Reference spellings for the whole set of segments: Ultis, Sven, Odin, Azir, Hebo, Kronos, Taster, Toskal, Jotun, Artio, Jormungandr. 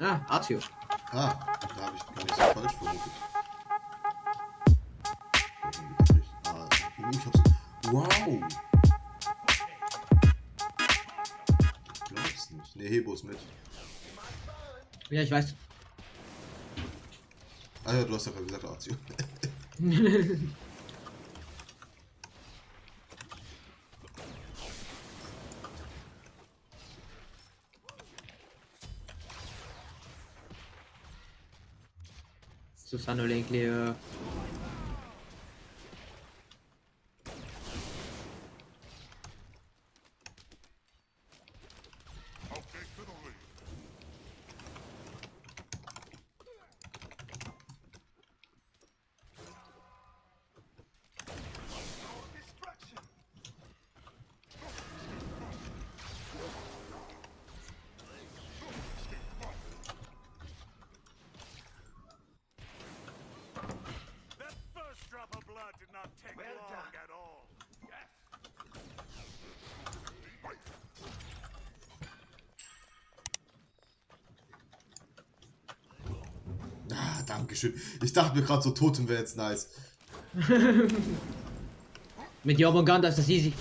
Ah, Artio. Ah, da habe ich gar nicht falsch vermutet. Ich hab's. Wow! Ich glaub's nicht. Ne, Hebo ist mit. Ja, ich weiß. Ah ja, du hast ja gerade gesagt, Artio. Susanne renkli. Ah, Dankeschön. Ich dachte mir gerade, so Totem wäre jetzt nice. Mit Jormungandr ist das easy.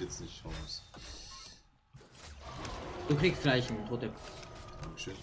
Jetzt nicht raus. Du kriegst gleich einen Totem. Dankeschön.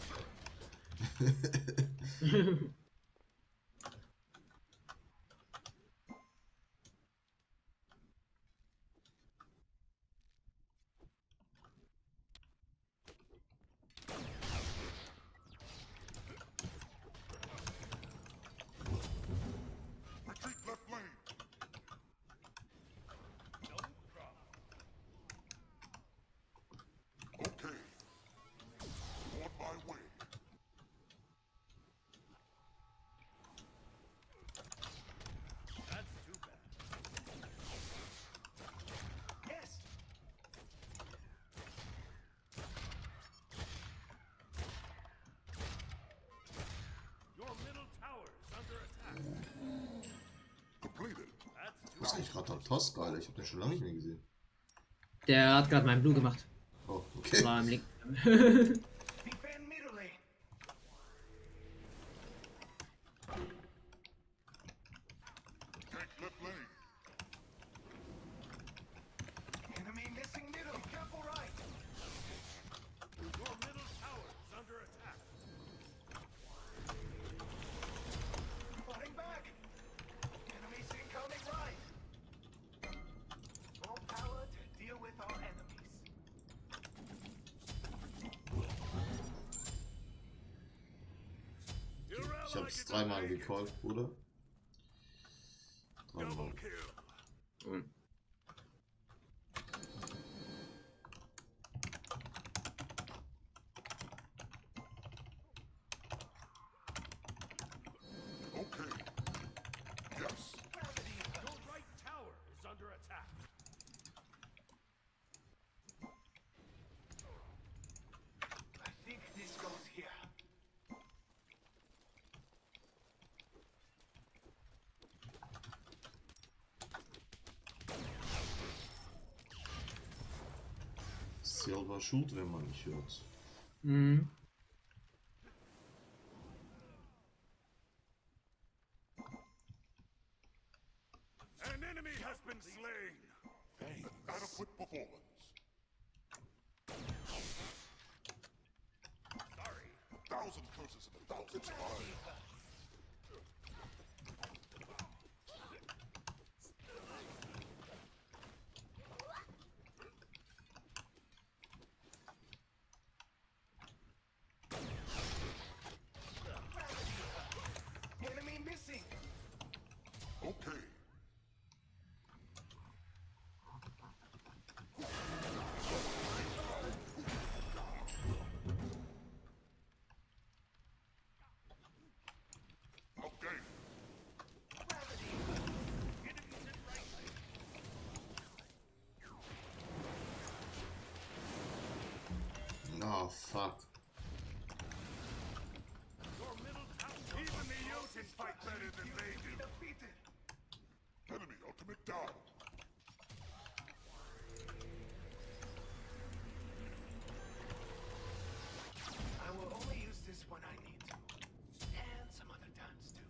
Was ist eigentlich gerade am Toskal? Ich hab den schon lange nicht mehr gesehen. Der hat gerade meinen Blue gemacht. Oh, okay. War im Link. Ich hab's dreimal gecallt, Bruder. Dreimal. Selber schuld, wenn man nicht hört. Mhm. has been slain. Thanks. An adequate performance. Sorry. 1,000 curses and 1,000 smiles. Oh fuck. Your middle town, even the Jotun fight better than they do. Defeated. Enemy ultimate down. I will only use this when I need to. And some other times too.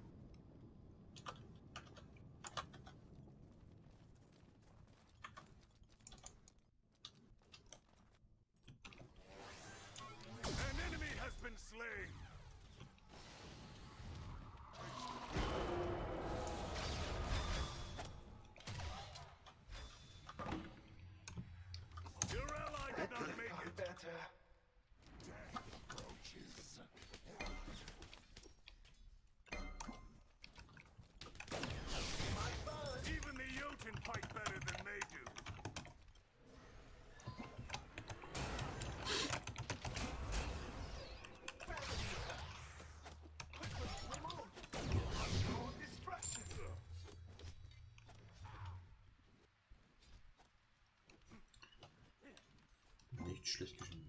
Slain. Your ally did not make it better. Approaches. Even the Jotun fight better than they do. Schlecht geschrieben.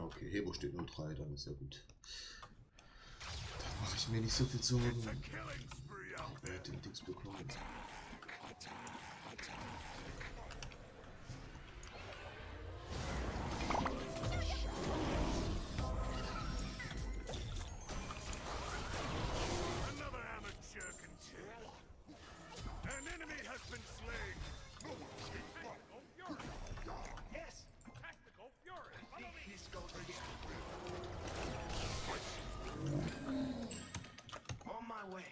Okay, Hebo steht nur 3, dann ist ja gut. Mache ich mir nicht so viel Sorgen. Wer hat den Dings bekommen? On my way.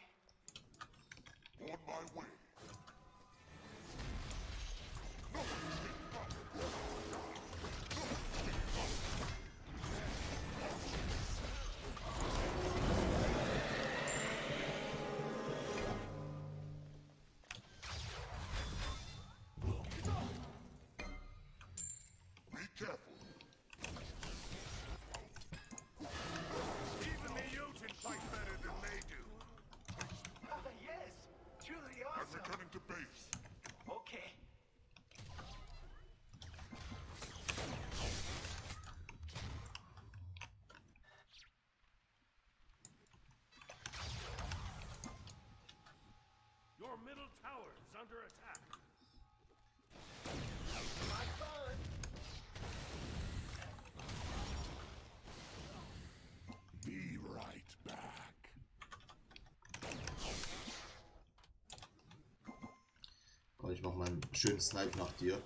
nochmal einen schönen Snipe nach dir.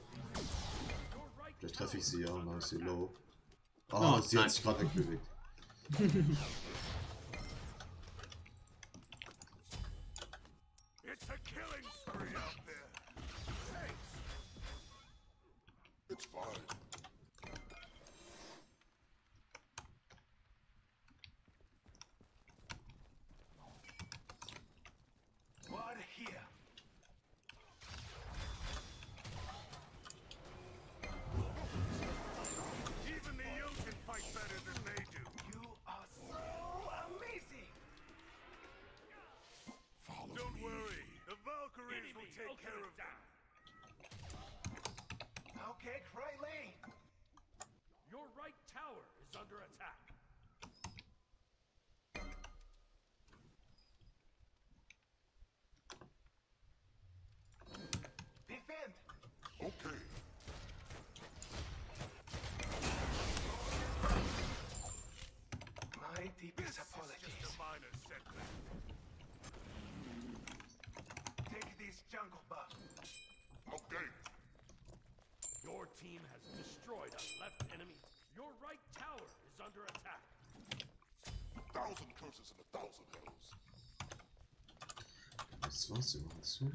Vielleicht treffe ich sie ja und dann ist sie low. Oh, oh sie hat sich gerade wegbewegt. Jungle buff. Okay. Your team has destroyed a left enemy. Your right tower is under attack. 1,000 curses and 1,000 hells. Yes. Your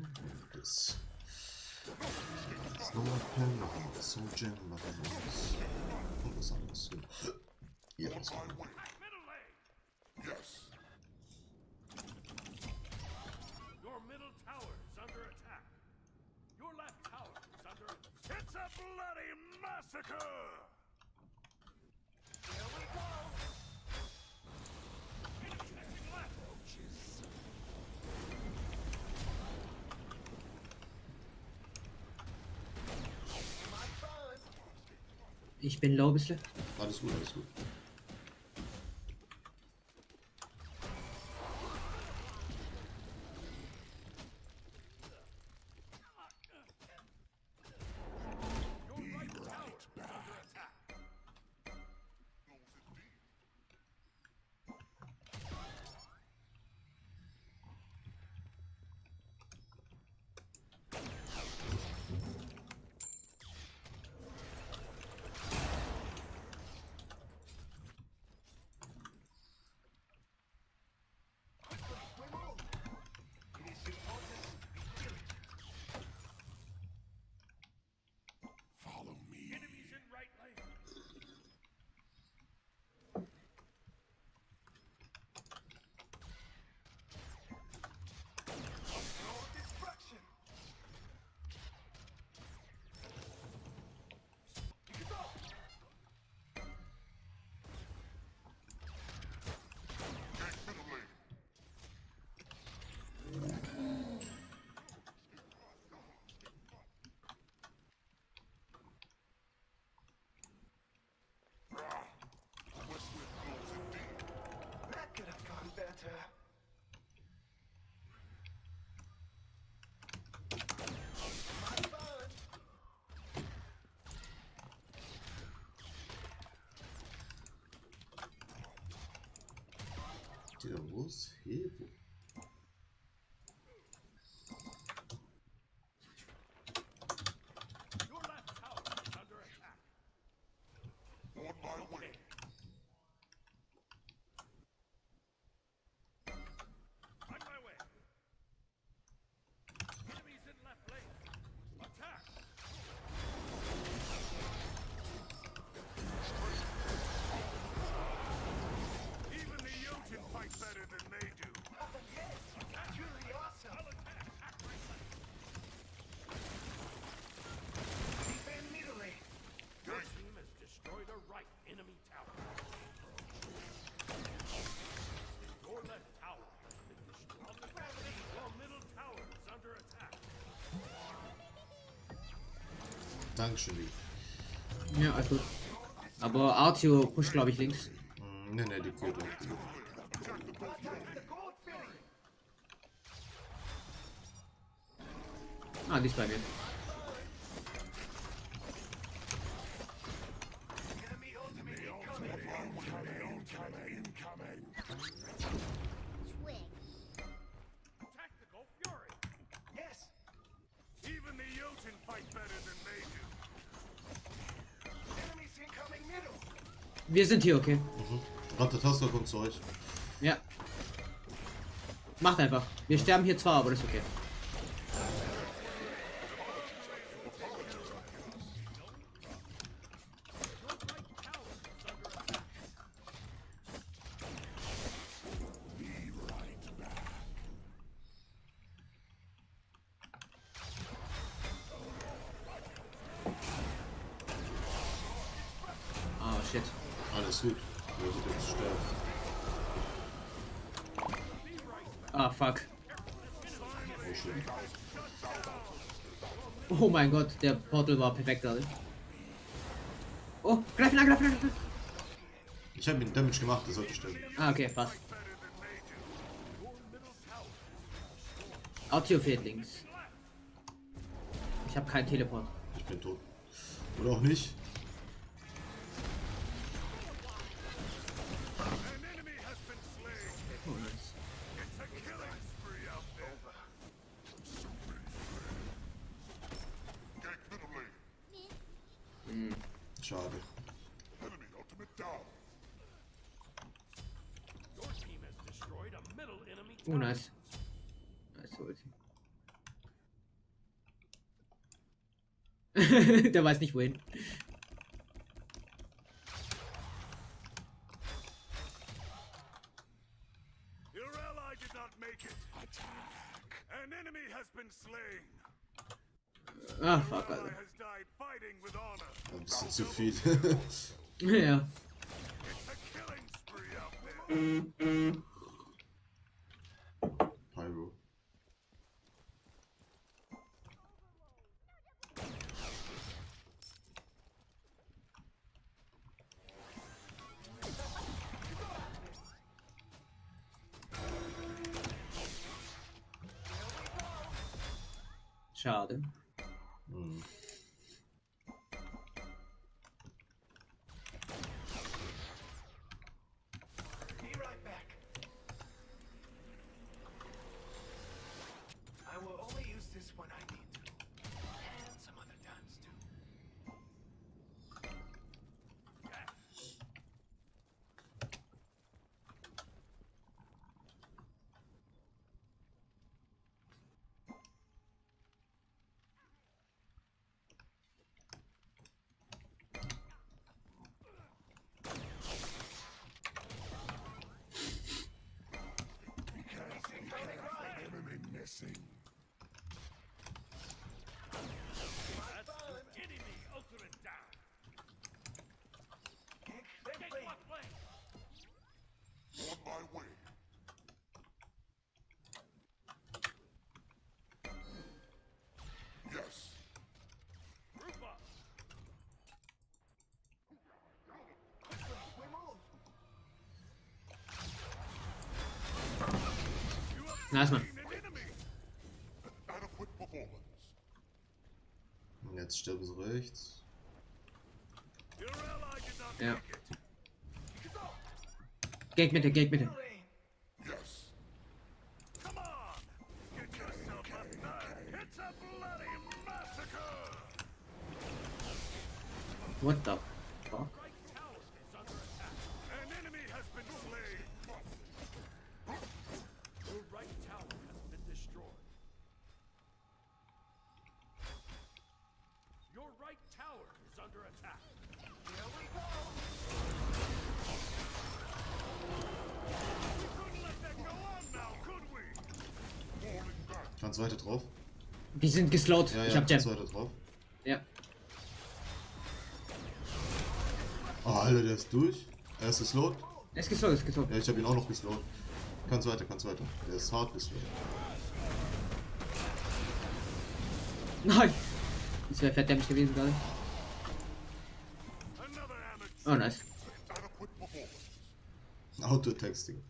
middle tower is under attack. Your left tower is under attack. It's a bloody massacre! Here we go! Attacking left! Roaches. Ich bin low bis left. Alles gut, alles gut. Ja, wo ist Hebo? Dankeschön. Ja, also. Aber Artio pusht, glaube ich, links. Ne, die Kurve. Ah, die ist bei mir. Wir sind hier, okay. Mhm. Ich glaube, der Taster kommt zu euch. Ja. Macht einfach. Wir sterben hier zwar, aber das ist okay. Alles gut. Wir sind jetzt sterben. Ah, fuck. Oh, schön. Oh mein Gott, der Portal war perfekt gerade. Oh, greifen an, greifen an, greifen an. Ich habe ihn Damage gemacht, das sollte stimmen. Ah, okay, passt. Artio fehlt links. Ich habe keinen Teleport. Ich bin tot. Oder auch nicht. Schade. Oh, nice. Nice. Der weiß nicht wohin. Ah, fuck, Alter. Ein bisschen zu viel. Ja. Pyro. Schade. Hm. Nice, man. Jetzt sterben sie rechts. Ja. Gegmitte, Gegmitte. What the fuck? Kannst weiter drauf? Die sind geslowt. Ja, ich hab Jam. Weiter drauf. Ja. Oh, Alter, der ist durch. Er ist geslowt. Er ist geslowt, ist geslowt. Ja, ich hab ihn auch noch geslowt. Kannst weiter, kannst weiter. Der ist hart geslowt. Nein! Das wäre fett Damage gewesen gerade. Oh, nice. Auto-Texting.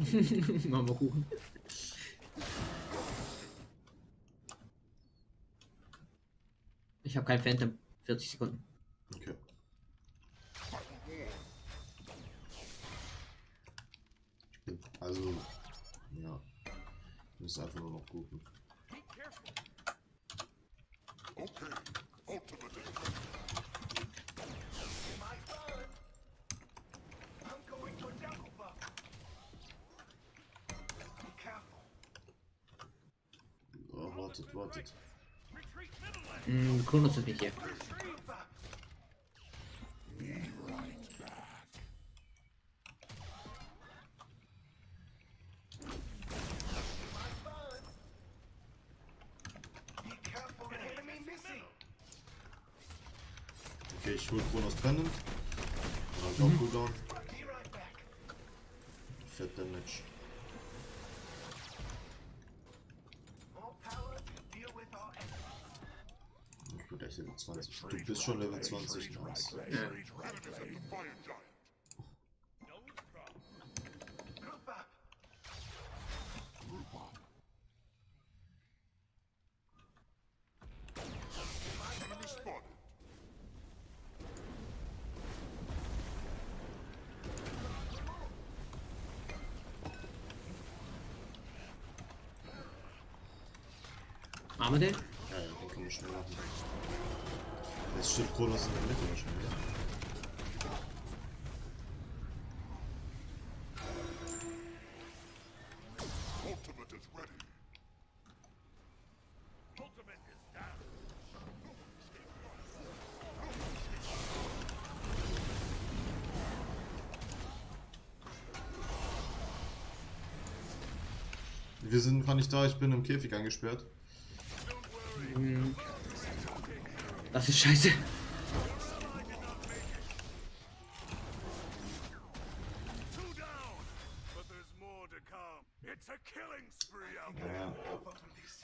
Machen wir Kuchen. Ich habe kein Phantom. 40 Sekunden. Okay. Also, ja. Ich muss einfach nur noch gucken. Oh, wartet, wartet. Kronos ist nicht hier. Okay, ich hole Kronos trennen. Dann hab ich auch Cooldown. Fett Damage. Ich bin echt Level 20. Du bist schon Level 20, nice. Haben wir den? Ja, den können wir schnell machen. Jetzt steht Kronos in der Mitte wahrscheinlich. Wir sind gerade nicht da, ich bin im Käfig eingesperrt. Das ist scheiße. Ja.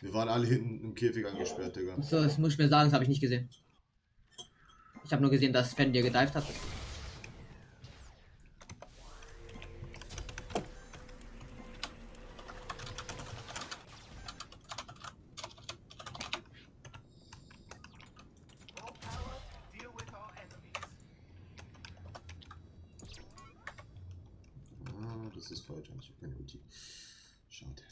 Wir waren alle hinten im Käfig angesperrt, Digga. So, das muss ich mir sagen, das habe ich nicht gesehen. Ich habe nur gesehen, dass Sven dir gedived hat. Das ist falsch, ich habe keine Ulti. Schade.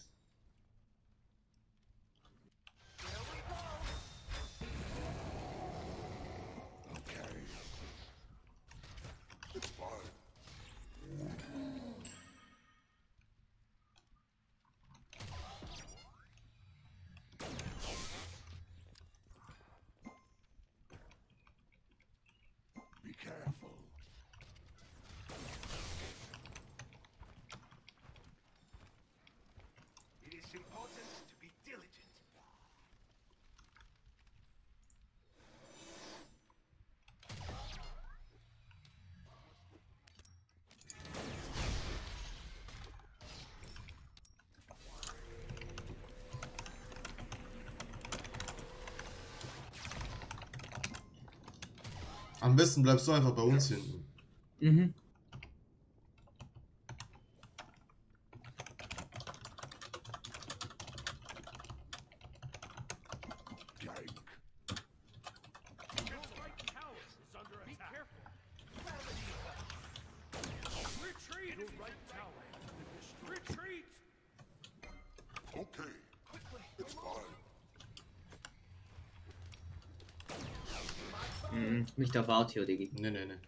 Am besten bleibst du einfach bei uns hinten. Mhm. Nicht auf Artio, Diggi. Ne, ne, ne.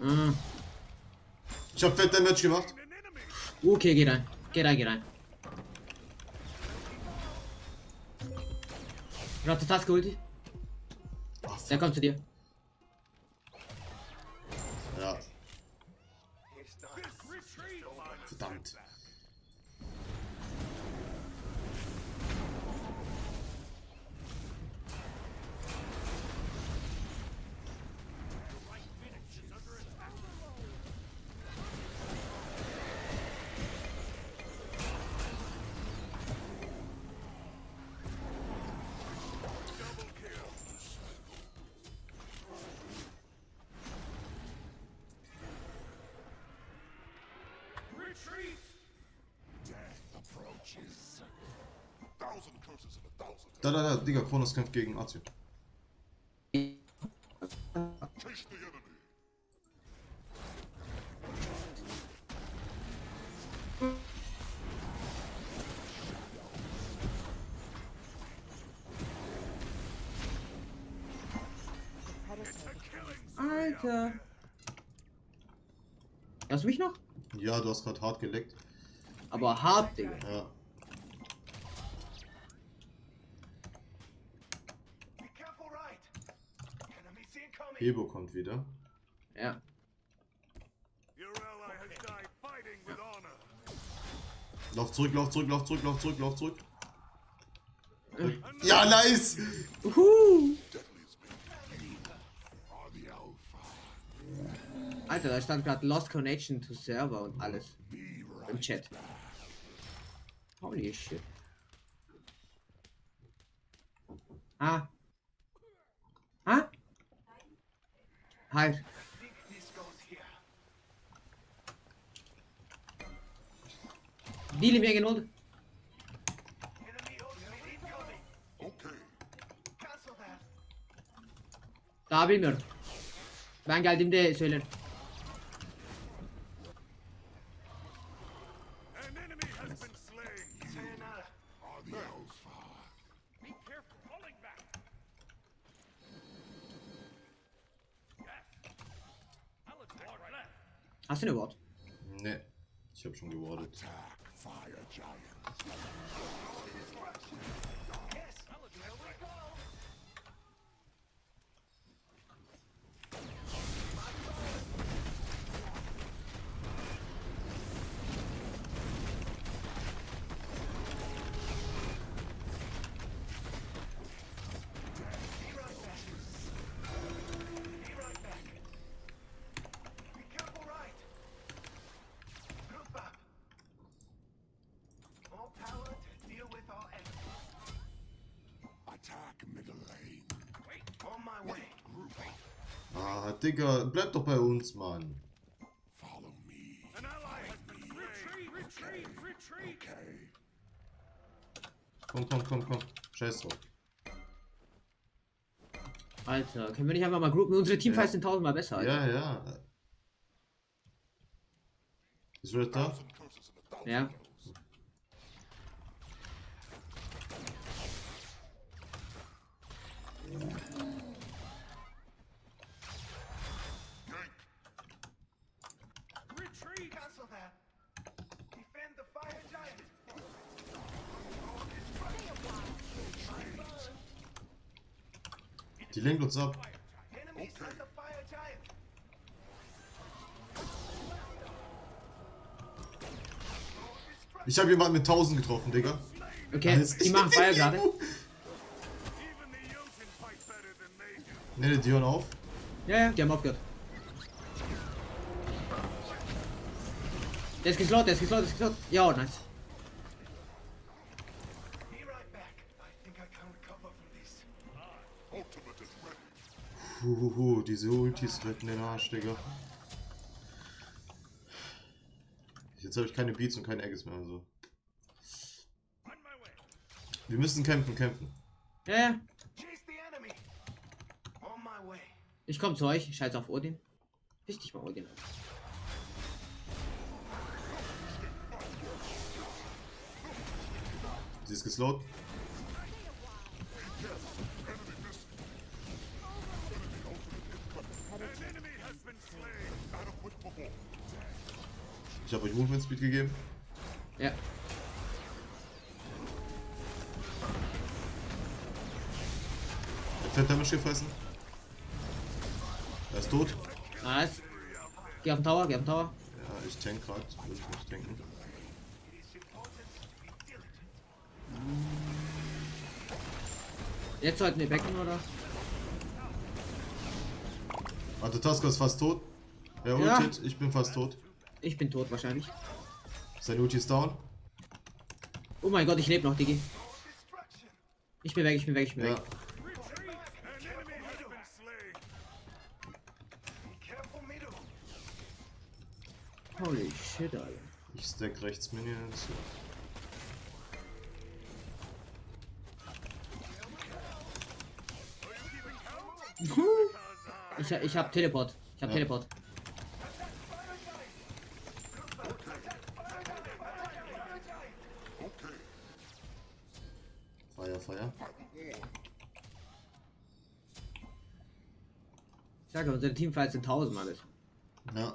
Ah. Ich hab fett Damage gemacht. Okay, geh rein. Geh rein, geh rein. Ich hab die Tasker Ulti. Der kommt zu dir. Ja. Verdammt. Retreat! Death approaches. Da, Digga, Kronos kämpft gegen Azir. Alter! Hast du mich noch? Ja, du hast gerade hart geleckt. Aber hart, Digga. Ja. Hebo kommt wieder. Ja. Lauf zurück, lauf zurück, lauf zurück, lauf zurück, lauf zurück. Ja, nice! Alter, da stand gerade Lost Connection to Server und alles. Im Chat. Holy shit. Ah. Ah? Halt. Deal mir genug. Daha bilmiyorum. Ben geldiğimde söylerim. Hast du eine Ward? Ne, ich hab schon gewardet. Ah, Digga, bleib doch bei uns, Mann. Follow me. Retreat, retreat, retreat. Okay. Komm. Scheiß drauf. Alter, können wir nicht einfach mal groupen? Unsere Teamfights sind tausendmal besser, Alter. Ja. Ist Red da? Ja. Die lenkt uns ab. Okay. Ich habe jemanden mit 1000 getroffen, Digga. Okay, nice. Die machen Feuer gerade. Ne, die hören auf. Ja, die haben aufgehört. Der ist geslaught, der ist geslaught. Ja, nice. Diese Ultis retten den Arsch, Digga. Jetzt habe ich keine Beats und keine Eggs mehr, also. Wir müssen kämpfen. Ja. Ich komme zu euch, scheiß auf Odin. Richtig mal Odin. Sie ist geslowt. Ich habe euch Movement Speed gegeben. Ja. Fett Damage gefressen. Er ist tot. Nice. Geh auf den Tower. Ja, ich tank gerade. Würde ich nicht tanken. Jetzt sollten wir backen, oder? Warte, Tasker ist fast tot. Er ultet, ich bin fast tot. Ich bin tot wahrscheinlich. Sein Ulti ist down. Oh mein Gott, ich lebe noch, Diggi. Ich bin weg. Holy shit, Alter. Ich stack rechts Minion dazu. Ich hab Teleport. Ich hab Teleport. Feuer, Feuer. Ich sag aber, unsere Teamfights sind 1000 alles. Ja.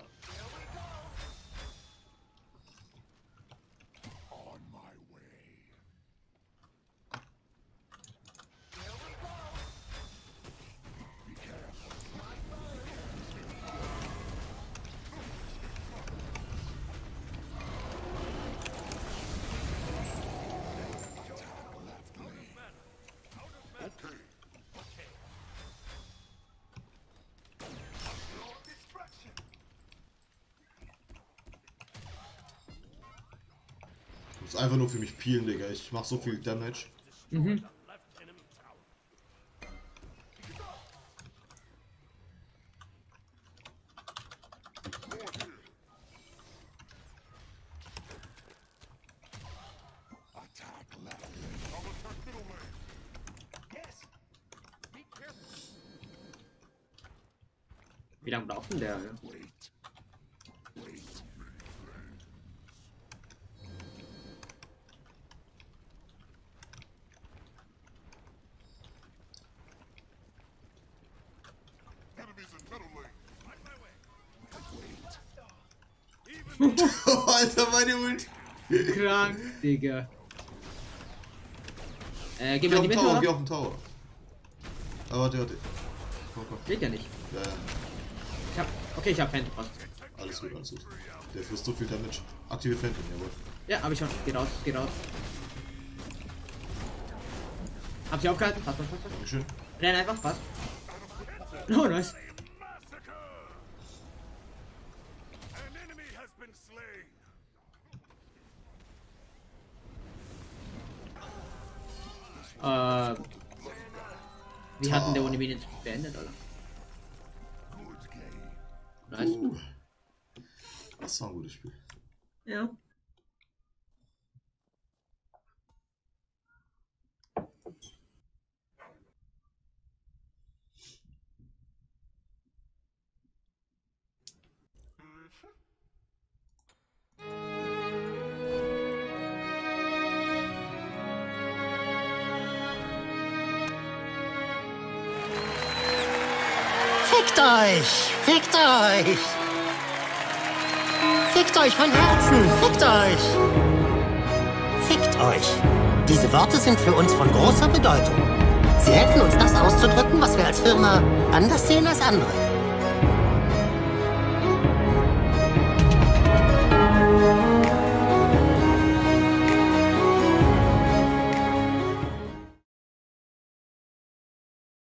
Das ist einfach nur für mich peelen, Digga. Ich mach so viel Damage. Mhm. Wie lange braucht denn der? Alter, meine Ult! Krank, Digga. Geh mal in die Mitte, oder? Geh auf den Tower. Aber warte, warte. Komm, komm. Geht ja nicht. Ja, ja. Ich hab... Okay, ich hab Phantom. Alles gut, alles gut. Der führt so viel Damage. Aktive Phantom, jawohl. Ja, hab ich schon. Geht raus, geht raus. Hab sie aufgehalten? Passt, passt, passt. Dankeschön. Renn einfach, passt. Oh, nice. Wir hatten der ohne Minions beendet, oder? Nice. Das war ein gutes Spiel. Ja. Fickt euch! Fickt euch! Fickt euch von Herzen! Fickt euch! Fickt euch! Diese Worte sind für uns von großer Bedeutung. Sie helfen uns, das auszudrücken, was wir als Firma anders sehen als andere.